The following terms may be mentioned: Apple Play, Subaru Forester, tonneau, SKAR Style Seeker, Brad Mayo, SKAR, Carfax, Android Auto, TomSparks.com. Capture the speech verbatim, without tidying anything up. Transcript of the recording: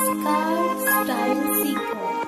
SKAR Style Seeker.